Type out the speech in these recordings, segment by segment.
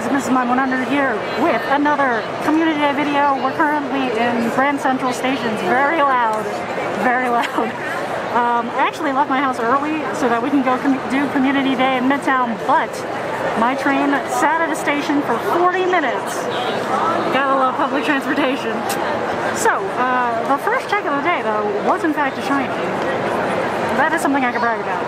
guys, MrsMime100 here with another Community Day video. We're currently in Grand Central stations, very loud. I actually left my house early so that we can go do Community Day in Midtown, but my train sat at a station for 40 minutes. Gotta love public transportation. So, the first check of the day, though, was in fact a shiny. That is something I can brag about.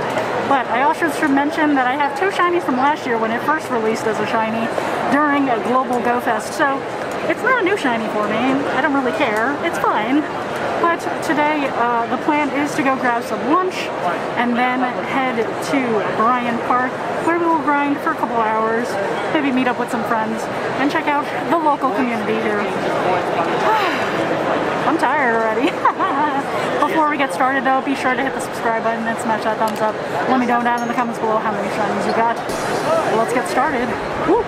But I also should mention that I have two shinies from last year when it first released as a shiny during a global Go Fest. So, it's not a new shiny for me. I don't really care. It's fine. But today, the plan is to go grab some lunch and then head to Bryant Park, where we will grind for a couple hours, maybe meet up with some friends, and check out the local community here. I'm tired already. Before we get started, though, be sure to hit the subscribe button and smash that thumbs up. Let me know down in the comments below how many shinies you got. Let's get started. Woo!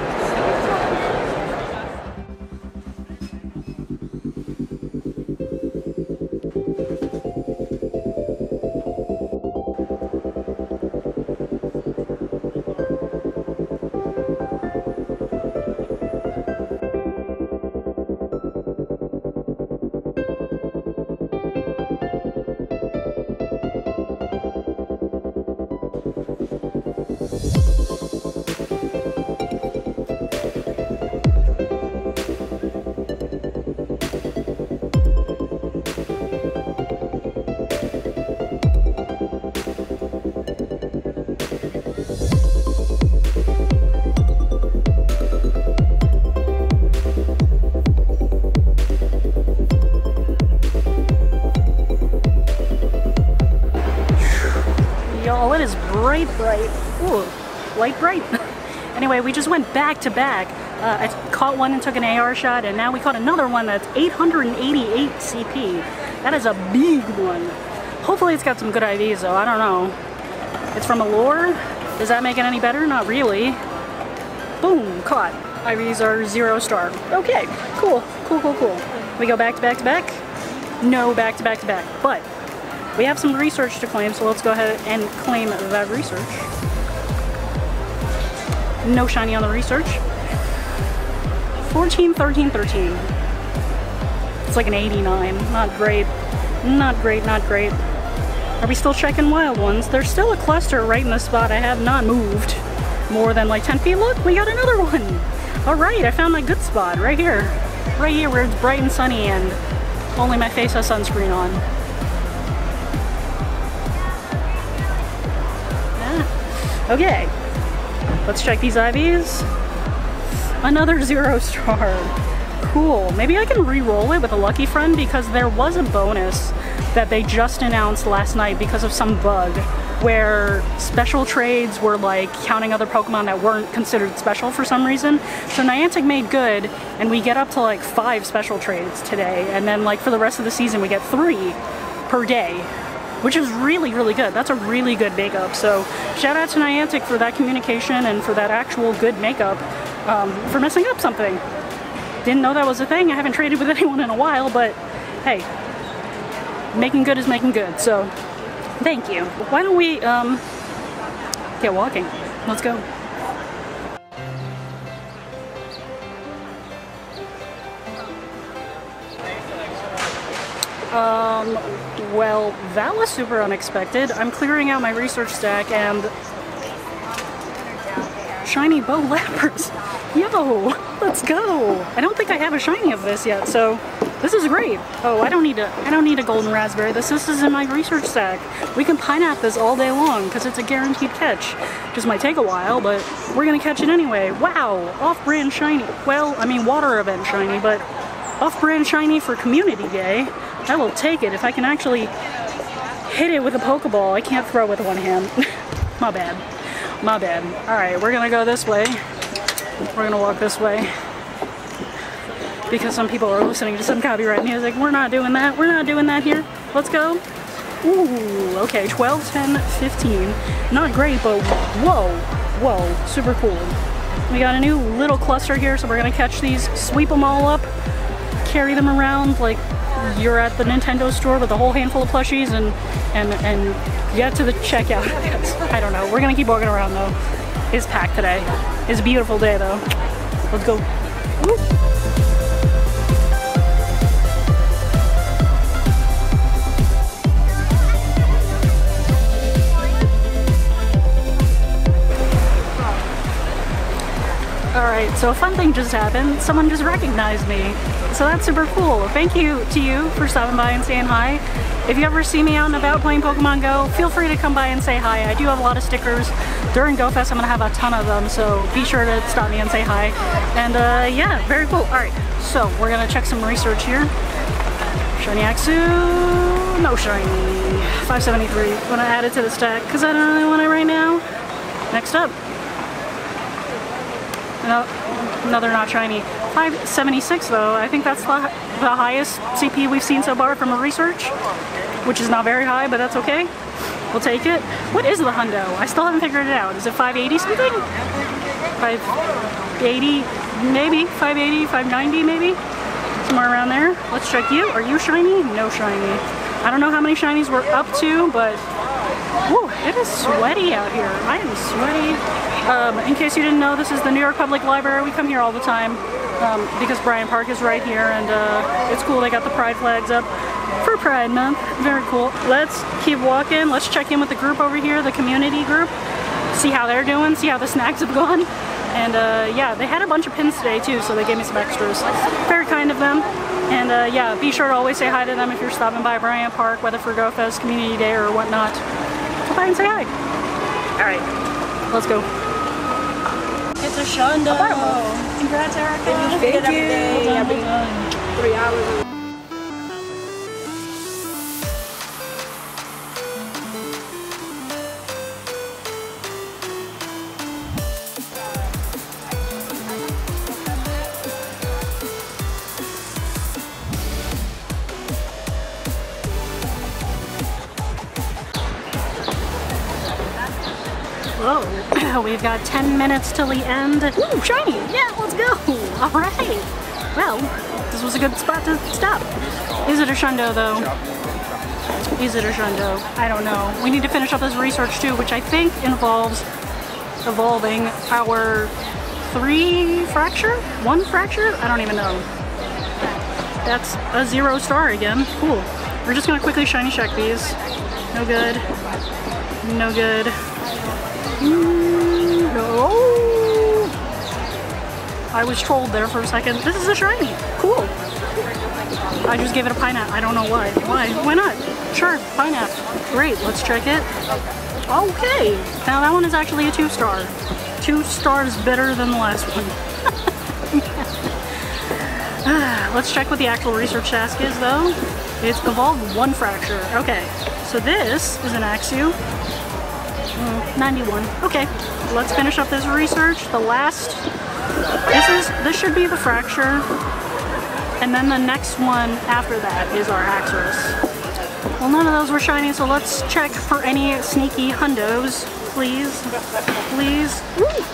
Bright. Ooh, light bright. Anyway, we just went back to back. I caught one and took an AR shot, and now we caught another one that's 888 CP. That is a big one. Hopefully it's got some good IVs though, I don't know. It's from a lure. Does that make it any better? Not really. Boom, caught. IVs are 0 star. Okay, cool. We go back to back to back? No, back to back to back, but we have some research to claim, so let's go ahead and claim that research. No shiny on the research. 14, 13, 13. It's like an 89. Not great. Not great, not great. Are we still checking wild ones? There's still a cluster right in the spot. I have not moved more than like 10 feet. Look, we got another one. All right, I found my good spot right here. Right here where it's bright and sunny and only my face has sunscreen on. Okay, let's check these IVs. Another 0 star. Cool, maybe I can re-roll it with a lucky friend because there was a bonus that they just announced last night because of some bug where special trades were like counting other Pokemon that weren't considered special for some reason. So Niantic made good and we get up to like 5 special trades today, and then like for the rest of the season we get 3 per day, which is really, really good. That's a really good makeup. So shout out to Niantic for that communication and for that actual good makeup for messing up something. Didn't know that was a thing. I haven't traded with anyone in a while, but hey, making good is making good. So thank you. Why don't we get walking? Let's go. Well, that was super unexpected. I'm clearing out my research stack and... shiny bow Lapras! Yo! Let's go! I don't think I have a shiny of this yet, so this is great! Oh, I don't need a golden raspberry. This is in my research stack. We can pine at this all day long, because it's a guaranteed catch. Just might take a while, but we're gonna catch it anyway. Wow! Off-brand shiny. Well, I mean water event shiny, but off-brand shiny for Community Day. I will take it if I can actually hit it with a Pokeball. I can't throw with one hand. My bad. Alright, we're gonna go this way. We're gonna walk this way. Because some people are listening to some copyright music. We're not doing that. We're not doing that here. Let's go. Ooh, okay. 12, 10, 15. Not great, but whoa. Super cool. We got a new little cluster here, so we're gonna catch these, sweep them all up, carry them around like you're at the Nintendo store with a whole handful of plushies and get to the checkout. I don't know. We're gonna keep walking around though. It's packed today. It's a beautiful day though. Let's go. Woo. Alright, so a fun thing just happened. Someone just recognized me. So that's super cool. Thank you to you for stopping by and saying hi. If you ever see me out and about playing Pokemon Go, feel free to come by and say hi. I do have a lot of stickers. During Go Fest, I'm going to have a ton of them, so be sure to stop me and say hi. And yeah, very cool. Alright, so we're going to check some research here. Shiny Axew. No shiny. 573. I'm going to add it to the stack because I don't really want it right now. Next up. No, another not shiny. 576 though, I think that's the highest CP we've seen so far from the research, which is not very high, but that's okay. We'll take it. What is the hundo? I still haven't figured it out. Is it 580 something? 580 maybe, 580, 590 maybe? Somewhere around there. Let's check you. Are you shiny? No shiny. I don't know how many shinies we're up to, but woo, it is sweaty out here. I am sweaty. In case you didn't know, this is the New York Public Library. We come here all the time because Bryant Park is right here, and it's cool. They got the pride flags up for Pride Month. Very cool. Let's keep walking. Let's check in with the group over here, the community group. See how they're doing, see how the snacks have gone. And yeah, they had a bunch of pins today too, so they gave me some extras. Very kind of them. And yeah, be sure to always say hi to them if you're stopping by Bryant Park, whether for Go Fest, Community Day, or whatnot. Come by and say hi. Alright, let's go. It's a Shonda. Oh, congrats, Erica. Thank you. Every day. Yeah, 3 hours. Whoa, we've got 10 minutes till the end. Ooh, shiny! Yeah, let's go! Alright! Well, this was a good spot to stop. Is it a shundo though? Is it a shundo? I don't know. We need to finish up this research too, which I think involves evolving our 3 Flaxure? 1 Flaxure? I don't even know. That's a 0 star again. Cool. We're just gonna quickly shiny check these. No good. No good. No. I was trolled there for a second. This is a shiny. Cool. I just gave it a pineapple. I don't know why. Why not? Sure, pineapple. Great, let's check it. Okay. Now that one is actually a 2 star. 2 stars better than the last one. Let's check what the actual research task is though. It's evolved 1 Flaxure. Okay. So this is an Axew. 91. Okay, let's finish up this research. The last, this should be the Flaxure, and then the next one after that is our Haxorus. Well, none of those were shiny, so let's check for any sneaky hundos, please, please. Woo!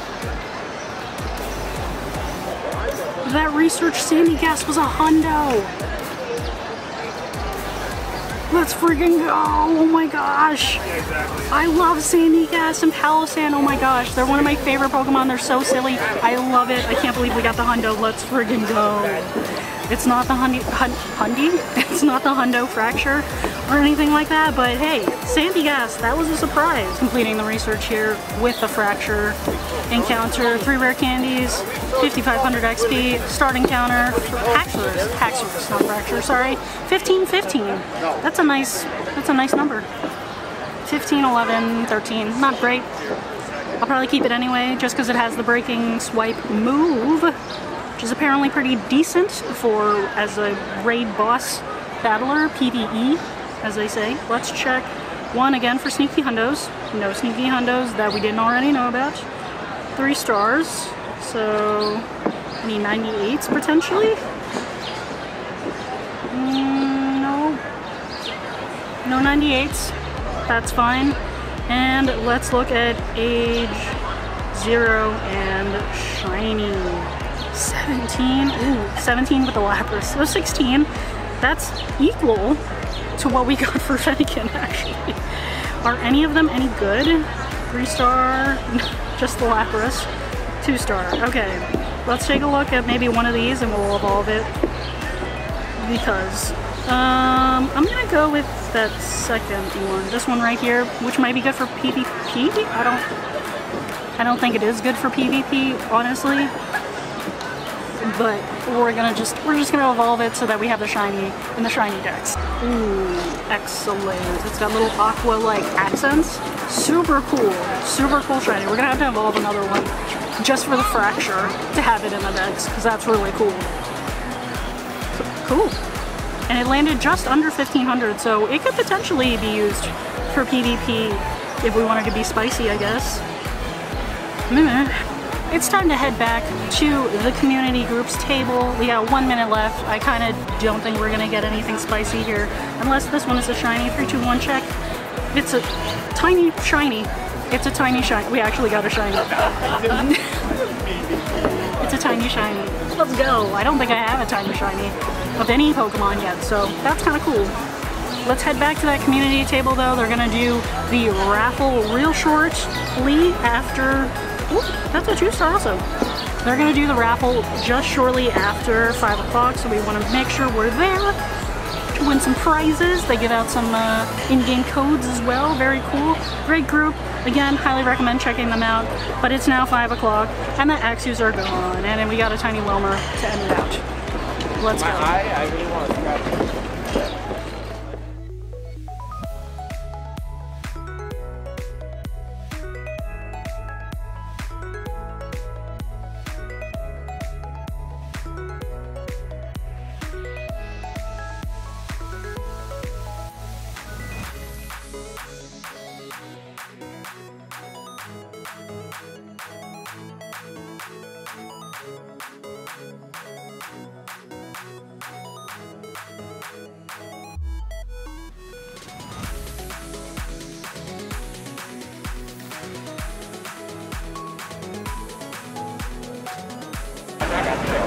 That research Sandygast was a hundo. Let's freaking go! Oh my gosh! I love Sandygast and Palossand, oh my gosh. They're one of my favorite Pokemon, they're so silly. I love it, I can't believe we got the hundo, let's freaking go. It's not the It's not the hundo Flaxure or anything like that, but hey, Sandygast, that was a surprise. Completing the research here with the Flaxure encounter, 3 rare candies, 5,500 XP, starting counter, Haxorus, not Flaxure, sorry, 1515. That's a nice number. 15, 11, 13, not great. I'll probably keep it anyway, just because it has the breaking swipe move, which is apparently pretty decent for as a raid boss battler, PvE, as they say. Let's check one again for sneaky hundos. No sneaky hundos that we didn't already know about. 3 stars. So, I need 98s potentially? No. No 98s. That's fine. And let's look at age 0 and shiny. 17. Ooh, 17 with the Lapras. So 16. That's equal to what we got for Fennekin, actually. Are any of them any good? 3 star. Just the Lapras. 2 star, okay. Let's take a look at maybe one of these and we'll evolve it. Because I'm gonna go with that second one, this one right here, which might be good for PvP. I don't think it is good for PvP, honestly. But we're just gonna evolve it so that we have the shiny in the shiny decks. Ooh, excellent! It's got little aqua-like accents. Super cool shiny. We're gonna have to evolve another one just for the Flaxure to have it in the decks because that's really cool. Cool. And it landed just under 1500, so it could potentially be used for PvP if we wanted to be spicy, I guess. It's time to head back to the community group's table. We got 1 minute left. I kind of don't think we're gonna get anything spicy here, unless this one is a shiny. 3, 2, 1 check. It's a tiny shiny. It's a tiny shiny. We actually got a shiny. It's a tiny shiny. Let's go. I don't think I have a tiny shiny of any Pokemon yet, so that's kind of cool. Let's head back to that community table though. They're gonna do the raffle real shortly after. Ooh, that's a 2-star also. They're gonna do the raffle just shortly after 5 o'clock, so we want to make sure we're there to win some prizes. They give out some in-game codes as well. Very cool, great group. Again, highly recommend checking them out, but it's now 5 o'clock and the Axews are gone, and then we got a tiny Lomer to end it out. Let's go. I really want to grab it.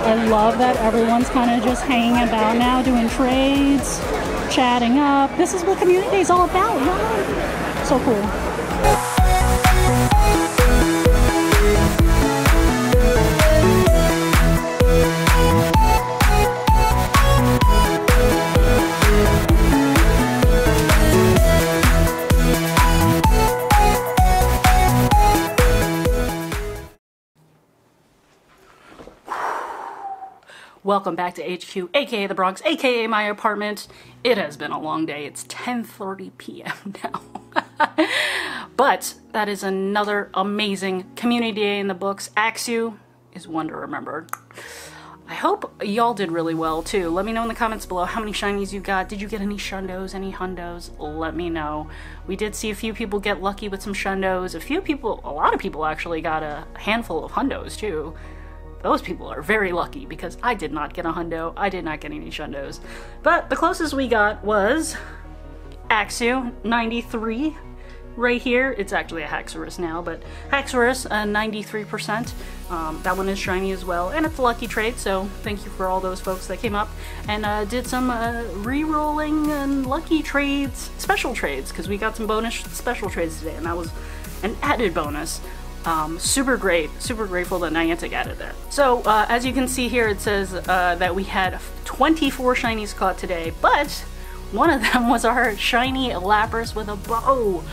I love that everyone's kind of just hanging about now, doing trades, chatting up. This is what Community Day is all about, huh? So cool. Welcome back to HQ, aka the Bronx, aka my apartment. It has been a long day. It's 10:30 p.m. now. But that is another amazing Community Day in the books. Axew is one to remember. I hope y'all did really well too. Let me know in the comments below how many shinies you got. Did you get any shundos, any hundos? Let me know. We did see a few people get lucky with some shundos. A lot of people actually got a handful of hundos too. Those people are very lucky because I did not get a hundo. I did not get any shundos. But the closest we got was Axew 93 right here. It's actually a Haxorus now, but Haxorus 93%. That one is shiny as well, and it's a lucky trade. So thank you for all those folks that came up and did some re-rolling and lucky trades, special trades, because we got some bonus special trades today, and that was an added bonus. Super grateful that Niantic added that. So as you can see here, it says that we had 24 shinies caught today, but one of them was our shiny Lapras with a bow.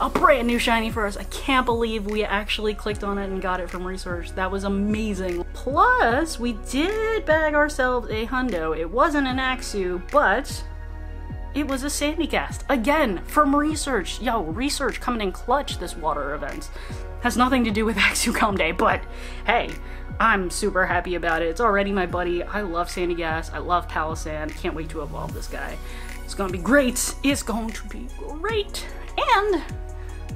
A brand new shiny for us. I can't believe we actually clicked on it and got it from research. That was amazing. Plus, we did bag ourselves a hundo. It wasn't an Axew, but it was a Sandygast. Again, from research. Yo, research coming in clutch this water event. Has nothing to do with Axewcom Day, but hey, I'm super happy about it. It's already my buddy. I love Sandygast. I love Palossand. Can't wait to evolve this guy. It's gonna be great. It's going to be great. And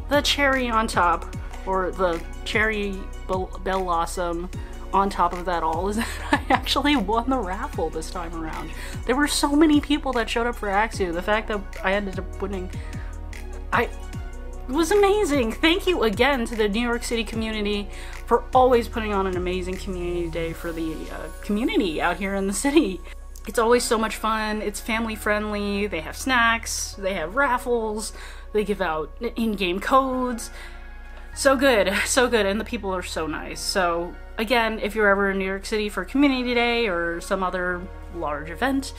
the cherry on top, or the cherry bell blossom on top of that all, is that I actually won the raffle this time around. There were so many people that showed up for Axew. The fact that I ended up winning, it was amazing. Thank you again to the New York City community for always putting on an amazing Community Day for the community out here in the city. It's always so much fun. It's family friendly. They have snacks, they have raffles, they give out in-game codes. So good, so good, and the people are so nice. So again, if you're ever in New York City for Community Day or some other large event,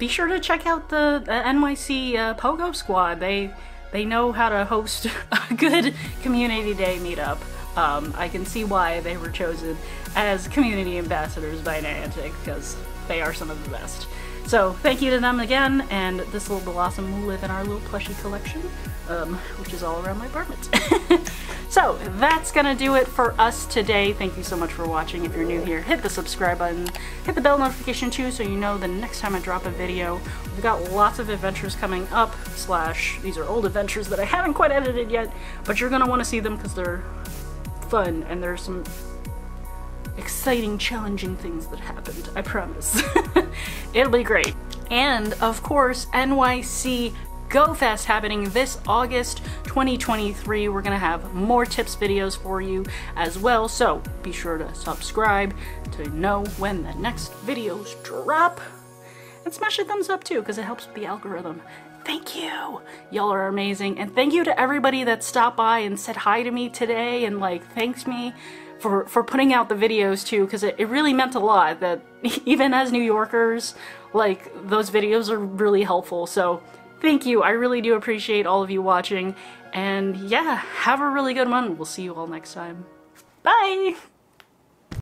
be sure to check out the NYC Pogo Squad. They know how to host a good Community Day meetup. I can see why they were chosen as community ambassadors by Niantic, because they are some of the best. So thank you to them again, and this little blossom will live in our little plushie collection, which is all around my apartment. So that's gonna do it for us today. Thank you so much for watching. If you're new here, hit the subscribe button, hit the bell notification too, so you know the next time I drop a video. We've got lots of adventures coming up, slash these are old adventures that I haven't quite edited yet, but you're gonna wanna see them because they're fun and there's some exciting, challenging things that happened, I promise. It'll be great. And of course, NYC Go Fest happening this August 2023. We're gonna have more tips videos for you as well, so be sure to subscribe to know when the next videos drop, and smash a thumbs up too, because it helps the algorithm. Thank you, y'all are amazing, and thank you to everybody that stopped by and said hi to me today and like thanks me for putting out the videos too, because it really meant a lot that even as New Yorkers, like those videos are really helpful. So thank you, I really do appreciate all of you watching, and yeah, have a really good one. We'll see you all next time. Bye.